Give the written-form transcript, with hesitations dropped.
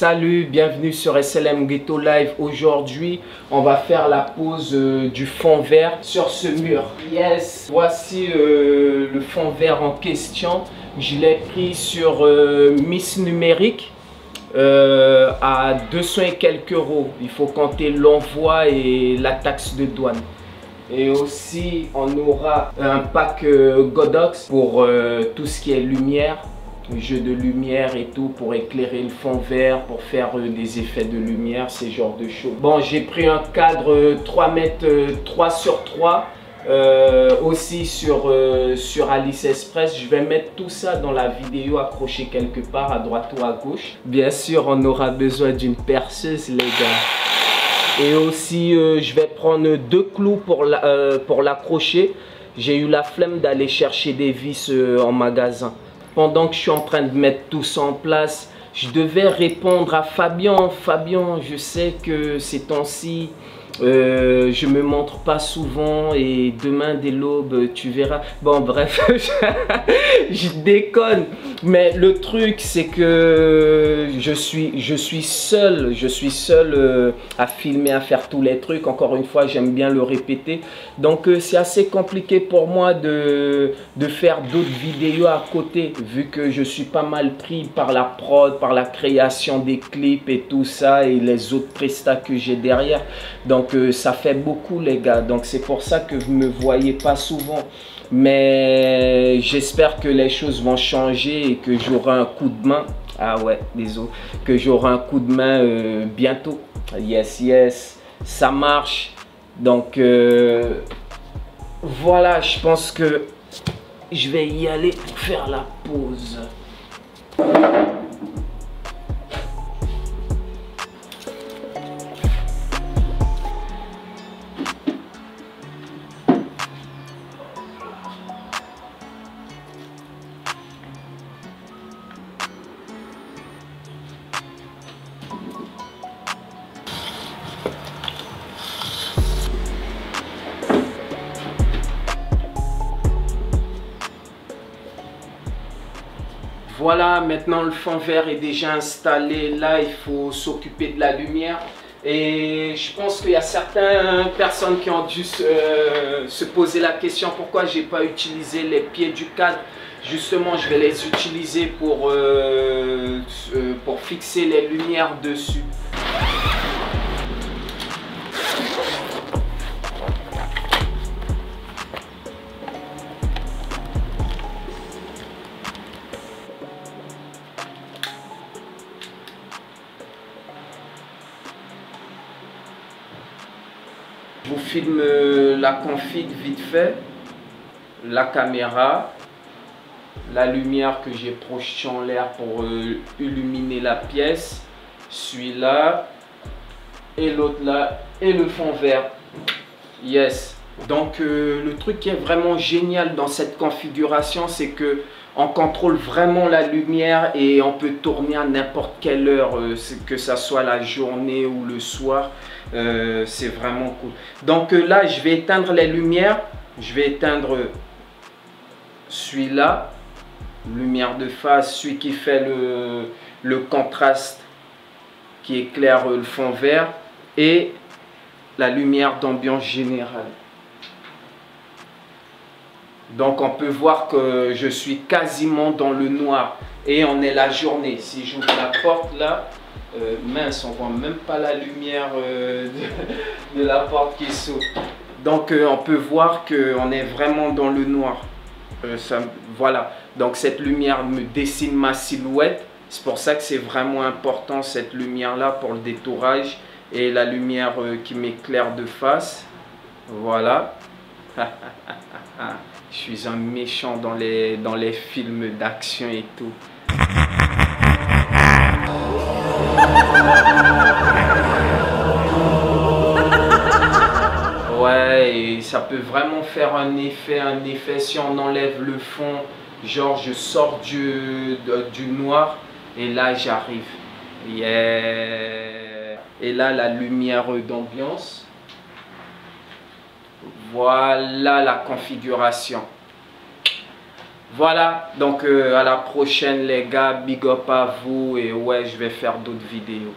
Salut, bienvenue sur SLM Ghetto Live. Aujourd'hui, on va faire la pose du fond vert sur ce mur. Yes, voici le fond vert en question. Je l'ai pris sur Miss Numérique à 200 et quelques euros. Il faut compter l'envoi et la taxe de douane. Et aussi, on aura un pack Godox pour tout ce qui est lumière. Jeu de lumière et tout pour éclairer le fond vert, pour faire des effets de lumière, ces genres de choses. Bon, j'ai pris un cadre 3 mètres 3 sur 3 aussi sur Alice Express. Je vais mettre tout ça dans la vidéo accrochée quelque part à droite ou à gauche. Bien sûr, on aura besoin d'une perceuse, les gars. Et aussi, je vais prendre 2 clous pour l'accrocher. J'ai eu la flemme d'aller chercher des vis en magasin. Pendant que je suis en train de mettre tout ça en place, je devais répondre à Fabien. Fabien, je sais que ces temps-ci, je me montre pas souvent et demain dès l'aube, tu verras. Bon, bref, je déconne. Mais le truc, c'est que je suis seul à filmer, à faire tous les trucs. Encore une fois, j'aime bien le répéter. Donc, c'est assez compliqué pour moi de faire d'autres vidéos à côté, vu que je suis pas mal pris par la prod, par la création des clips et tout ça, et les autres prestats que j'ai derrière. Donc, ça fait beaucoup, les gars. Donc, c'est pour ça que vous ne me voyez pas souvent. Mais j'espère que les choses vont changer et que j'aurai un coup de main. Ah ouais, désolé. Que j'aurai un coup de main bientôt. Yes, yes. Ça marche. Donc, voilà. Je pense que je vais y aller faire la pause. Voilà, maintenant le fond vert est déjà installé. Là, il faut s'occuper de la lumière. Et je pense qu'il y a certaines personnes qui ont dû se poser la question pourquoi j'ai pas utilisé les pieds du cadre. Justement, je vais les utiliser pour fixer les lumières dessus. Je vous filme la config vite fait, la caméra, la lumière que j'ai projetée en l'air pour illuminer la pièce, celui-là et l'autre là, et le fond vert. Yes. Donc le truc qui est vraiment génial dans cette configuration, c'est que on contrôle vraiment la lumière et on peut tourner à n'importe quelle heure, que ça soit la journée ou le soir. C'est vraiment cool. Donc là, je vais éteindre les lumières. Je vais éteindre celui-là, lumière de face, celui qui fait le contraste, qui éclaire le fond vert, et la lumière d'ambiance générale. Donc on peut voir que je suis quasiment dans le noir et on est la journée. Si j'ouvre la porte là, mince, on voit même pas la lumière de la porte qui s'ouvre. Donc on peut voir qu'on est vraiment dans le noir. Voilà, donc cette lumière me dessine ma silhouette. C'est pour ça que c'est vraiment important cette lumière là pour le détourage et la lumière qui m'éclaire de face. Voilà. Je suis un méchant dans les films d'action et tout. Ouais, et ça peut vraiment faire un effet si on enlève le fond. Genre, je sors du noir et là, j'arrive. Yeah. Et là, la lumière d'ambiance. Voilà la configuration. Voilà, donc à la prochaine les gars, big up à vous et ouais je vais faire d'autres vidéos.